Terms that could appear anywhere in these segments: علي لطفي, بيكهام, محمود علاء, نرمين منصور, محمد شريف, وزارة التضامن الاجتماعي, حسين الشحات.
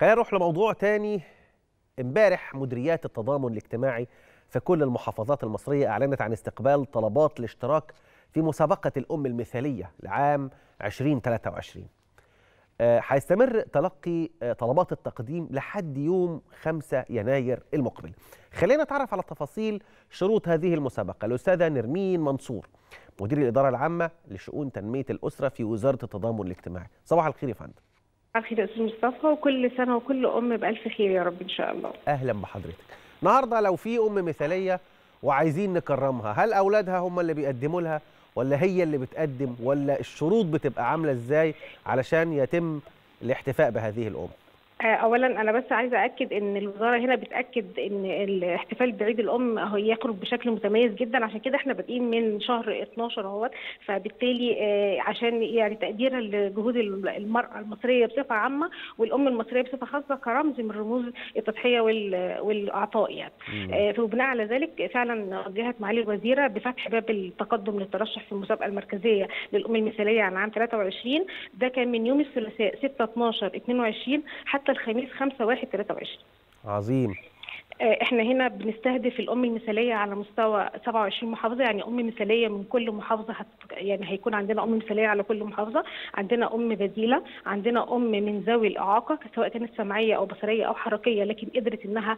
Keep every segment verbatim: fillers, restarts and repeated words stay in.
خلينا نروح لموضوع تاني. امبارح مديريات التضامن الاجتماعي في كل المحافظات المصرية أعلنت عن استقبال طلبات الاشتراك في مسابقة الأم المثالية لعام ألفين وثلاثة وعشرين. هيستمر تلقي طلبات التقديم لحد يوم خمسة يناير المقبل. خلينا نتعرف على تفاصيل شروط هذه المسابقة. الأستاذة نرمين منصور مدير الإدارة العامة لشؤون تنمية الأسرة في وزارة التضامن الاجتماعي. صباح الخير يا فندم. صباح الخير يا أستاذ مصطفى، وكل سنة وكل أم بألف خير يا رب إن شاء الله. أهلا بحضرتك. النهارده لو في أم مثالية وعايزين نكرمها، هل أولادها هم اللي بيقدموا لها؟ ولا هي اللي بتقدم؟ ولا الشروط بتبقى عامله ازاي علشان يتم الاحتفاء بهذه الام؟ اولا انا بس عايزه اكد ان الوزاره هنا بتاكد ان الاحتفال بعيد الام هو يخرج بشكل متميز جدا، عشان كده احنا بادئين من شهر اتناشر اهوت، فبالتالي عشان يعني تقديرها لجهود المراه المصريه بصفه عامه والام المصريه بصفه خاصه كرمز من رموز التضحيه والاعطاء يعني. وبناء على ذلك فعلا وجهت معالي الوزيره بفتح باب التقدم للترشح في المسابقه المركزيه للام المثاليه عن عام ثلاثة وعشرين، ده كان من يوم الثلاثاء ستة اتناشر اتنين وعشرين حتى الخميس خمسة واحد تلاتة وعشرين. عظيم. احنا هنا بنستهدف الام المثاليه على مستوى سبعة وعشرين محافظه، يعني ام مثاليه من كل محافظه هت... يعني هيكون عندنا ام مثاليه على كل محافظه، عندنا ام بديله، عندنا ام من ذوي الاعاقه سواء كانت سمعيه او بصريه او حركيه لكن قدرت انها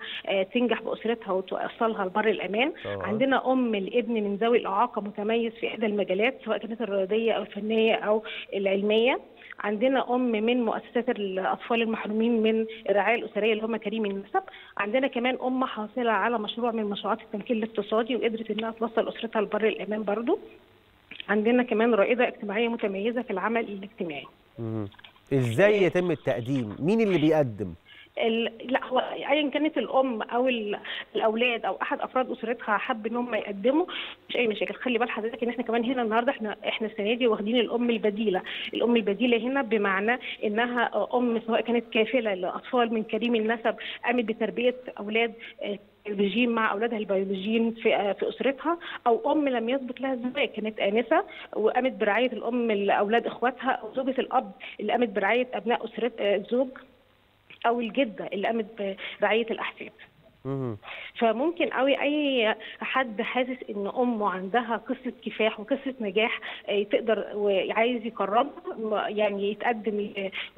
تنجح باسرتها وتوصلها لبر الامان، طبعا. عندنا ام الابن من ذوي الاعاقه متميز في احدى المجالات سواء كانت الرياضيه او الفنيه او العلميه، عندنا ام من مؤسسات الاطفال المحرومين من الرعايه الاسريه اللي هم كريم النسب، عندنا كمان ام حاصله على مشروع من مشروعات التمكين الاقتصادي وقدرت انها توصل اسرتها لبر الامان برضو، عندنا كمان رائده اجتماعيه متميزه في العمل الاجتماعي. امم ازاي يتم التقديم؟ مين اللي بيقدم؟ لا هو ايا كانت الام او الاولاد او احد افراد اسرتها حب ان هم يقدموا، مش اي مشاكل. خلي بال حضرتك ان احنا كمان هنا النهارده احنا احنا السنه دي واخدين الام البديله، الام البديله هنا بمعنى انها ام سواء كانت كافله لاطفال من كريم النسب قامت بتربيه اولاد البيولوجيين مع اولادها البيولوجيين في في اسرتها، او ام لم يسبق لها الزواج كانت انسه وقامت برعايه الام لاولاد اخواتها، او زوجه الاب اللي قامت برعايه ابناء اسره الزوج، او الجده اللي قامت برعايه الاحفاد. فممكن قوي اي حد حاسس ان امه عندها قصه كفاح وقصه نجاح تقدر وعايز يكرمها يعني يتقدم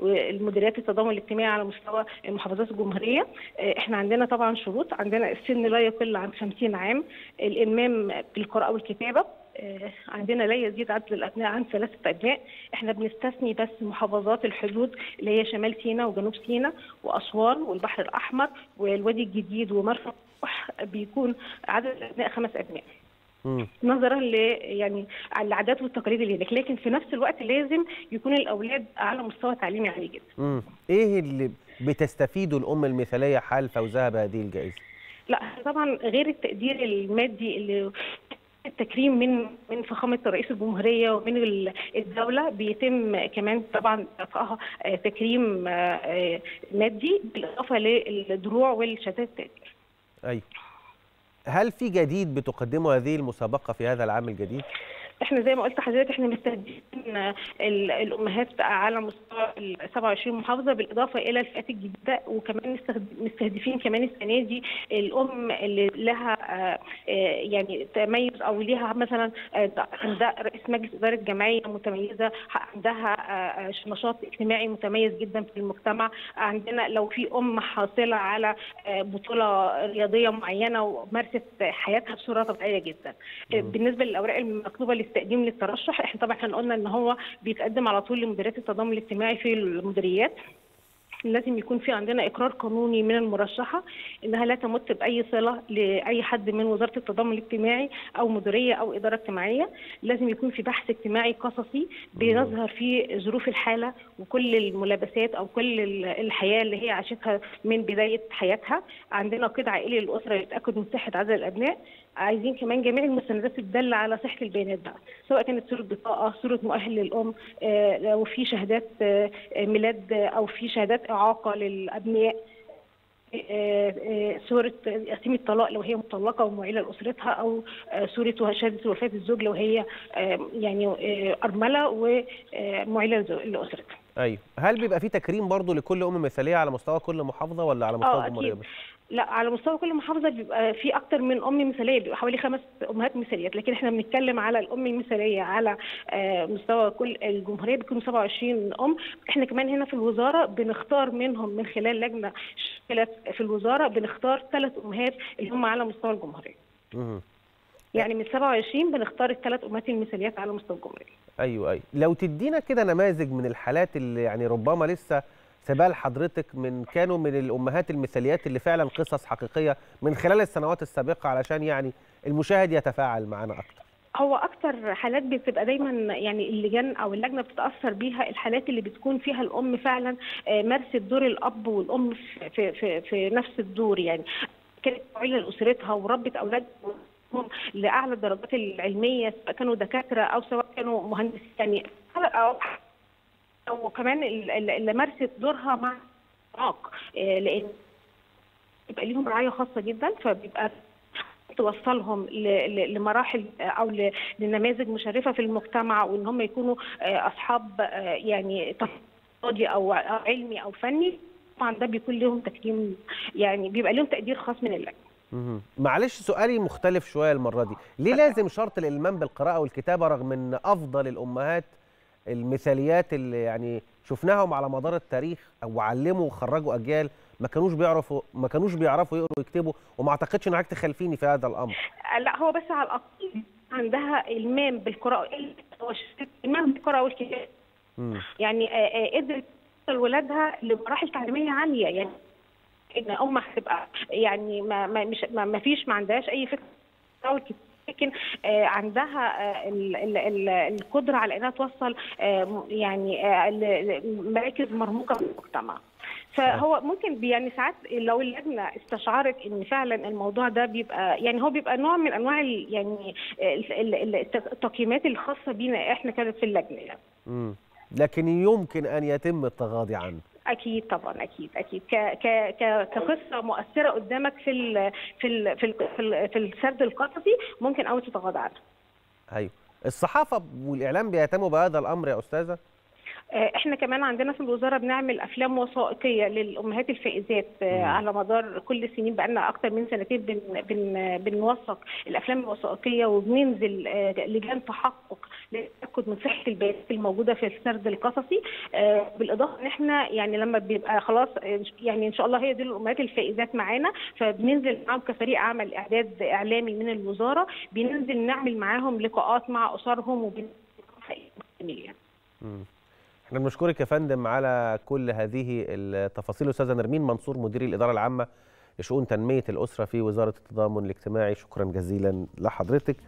لمديريات التضامن الاجتماعي على مستوى المحافظات الجمهوريه. احنا عندنا طبعا شروط، عندنا السن لا يقل عن خمسين عام، الالمام بالقراءه والكتابه، عندنا لا يزيد عدد الابناء عن ثلاثه ابناء، احنا بنستثني بس محافظات الحدود اللي هي شمال سيناء وجنوب سيناء واسوان والبحر الاحمر والوادي الجديد ومرسى مطروح، بيكون عدد الابناء خمس ابناء. مم. نظرا ل يعني العادات والتقاليد اللي هناك، لكن في نفس الوقت لازم يكون الاولاد على مستوى تعليمي عالي جدا. امم ايه اللي بتستفيده الام المثاليه حال فوزها بهذه الجائزه؟ لا طبعا غير التقدير المادي اللي التكريم من من فخامه رئيس الجمهوريه ومن الدوله، بيتم كمان طبعا اعطائها تكريم مادي بالاضافه للدروع والشتات. ايوه. هل في جديد بتقدمه هذه المسابقه في هذا العام الجديد؟ احنا زي ما قلت لحضرتك احنا مستهدفين الامهات على مستوى سبعة وعشرين محافظه بالاضافه الى الفئات الجديده، وكمان مستهدفين كمان السنه دي الام اللي لها يعني تميز او ليها مثلا رئيس مجلس اداره جمعيه متميزه، عندها نشاط اجتماعي متميز جدا في المجتمع، عندنا لو في ام حاصله على بطوله رياضيه معينه ومارست حياتها بصوره طبيعيه جدا. بالنسبه للاوراق المطلوبه التقديم للترشح، احنا طبعا احنا قلنا ان هو بيتقدم على طول لمديريات التضامن الاجتماعي في المديريات، لازم يكون في عندنا اقرار قانوني من المرشحه انها لا تمت باي صله لاي حد من وزاره التضامن الاجتماعي او مديريه او اداره اجتماعيه، لازم يكون في بحث اجتماعي قصصي بيظهر فيه ظروف الحاله وكل الملابسات او كل الحياه اللي هي عاشتها من بدايه حياتها، عندنا قيد عائلي للاسره يتاكد من صحه عدد الابناء، عايزين كمان جميع المستندات تدل على صحه البيانات بقى سواء كانت صوره بطاقه، صوره مؤهل للام، لو في شهادات ميلاد او في شهادات إعاقة للأبناء، صورة قسيمة الطلاق لو هي مطلقة ومعيلة لأسرتها، أو صورة شهادة وفاة الزوج لو هي يعني أرملة ومعيلة لأسرتها. ايوه. هل بيبقى في تكريم برضو لكل ام مثاليه على مستوى كل محافظه ولا على مستوى الجمهوريه بس؟ لا، على مستوى كل محافظه بيبقى في اكتر من ام مثاليه، بيبقى حوالي خمس امهات مثاليات، لكن احنا بنتكلم على الام المثاليه على مستوى كل الجمهوريه بيكونوا سبعة وعشرين ام. احنا كمان هنا في الوزاره بنختار منهم من خلال لجنه في الوزاره بنختار ثلاث امهات اللي هم على مستوى الجمهوريه. امم يعني من سبعة وعشرين بنختار الثلاث امهات المثاليات على مستوى الجمهوريه. ايوه ايوه، لو تدينا كده نماذج من الحالات اللي يعني ربما لسه سبال حضرتك من كانوا من الامهات المثاليات اللي فعلا قصص حقيقيه من خلال السنوات السابقه علشان يعني المشاهد يتفاعل معنا اكتر. هو اكتر حالات بتبقى دايما يعني اللجان او اللجنه بتتاثر بيها الحالات اللي بتكون فيها الام فعلا مارست دور الاب والام في في في نفس الدور، يعني كانت معيله لاسرتها وربت اولادها لأعلى الدرجات العلمية، سواء كانوا دكاترة أو سواء كانوا مهندسين، يعني أو كمان اللي مارست دورها مع الإعاق، لأن بيبقى ليهم رعاية خاصة جدا، فبيبقى توصلهم لمراحل أو لنماذج مشرفة في المجتمع، وإن هم يكونوا أصحاب يعني تفضي أو علمي أو فني. طبعا ده بيكون لهم تكريم، يعني بيبقى لهم تقدير خاص من اللجنة. معلش سؤالي مختلف شويه المره دي، ليه لازم شرط الالمام بالقراءه والكتابه رغم ان افضل الامهات المثاليات اللي يعني شفناهم على مدار التاريخ او علموا وخرجوا اجيال ما كانوش بيعرفوا ما كانوش بيعرفوا يقروا ويكتبوا، وما اعتقدش ان حضرتك تخالفيني في هذا الامر. لا، هو بس على الاقل عندها المام بالقراءه، المام بالقراءه والكتابه، يعني قدرت توصل ولادها لمراحل تعليميه عاليه، يعني ان امه هتبقى يعني ما ما مش ما فيش ما عندهاش اي فكره، لكن عندها القدره على انها توصل يعني مراكز مرموقه في المجتمع. فهو ممكن يعني ساعات لو اللجنه استشعرت ان فعلا الموضوع ده بيبقى يعني هو بيبقى نوع من انواع يعني التقييمات الخاصه بينا احنا كانت في اللجنه يعني. امم لكن يمكن ان يتم التغاضي عنه. اكيد طبعا، اكيد اكيد ك ك ك كقصه مؤثره قدامك في ال في ال في ال في السرد القصصي ممكن قوي تتغاضى عنها. ايوه، الصحافه والاعلام بيهتموا بهذا الامر يا استاذه؟ احنا كمان عندنا في الوزاره بنعمل افلام وثائقيه للامهات الفائزات على مدار كل سنين، بقالنا اكتر من سنتين بن بن بنوثق الافلام الوثائقيه وبننزل لجان تحقق للتاكد من صحه البيانات الموجوده في السرد القصصي، بالاضافه ان احنا يعني لما بيبقى خلاص يعني ان شاء الله هي دي الامهات الفائزات معانا، فبننزل معاهم كفريق عمل اعداد اعلامي من الوزاره، بننزل نعمل معاهم لقاءات مع اسرهم وبن يعني. احنا بنشكرك يا فندم على كل هذه التفاصيل. استاذه نرمين منصور مدير الاداره العامه لشؤون تنميه الاسره في وزاره التضامن الاجتماعي، شكرا جزيلا لحضرتك.